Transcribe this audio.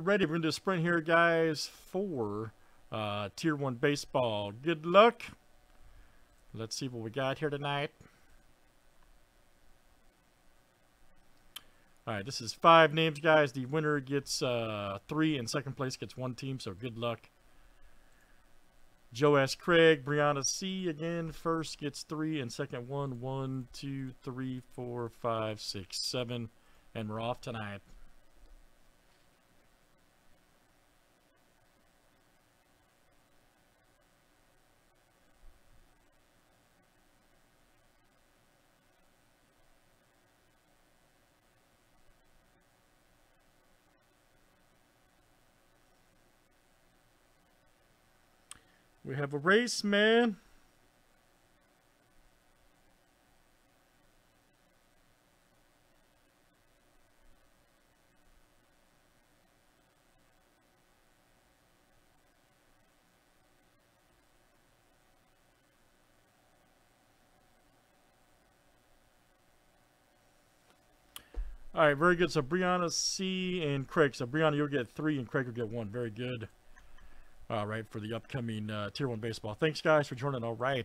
ready. We're going to do a sprint here, guys, for Tier 1 baseball. Good luck. Let's see what we got here tonight. All right, this is 5 names, guys. The winner gets 3, and second place gets 1 team, so good luck. Joe S. Craig, Brianna C. again, first gets 3, and second 1. 1, 2, 3, 4, 5, 6, 7. And we're off tonight. We have a race, man. All right, very good. So Brianna C. and Craig. So Brianna, you'll get 3, and Craig will get 1. Very good. All right, for the upcoming Tier 1 baseball. Thanks, guys, for joining. All right.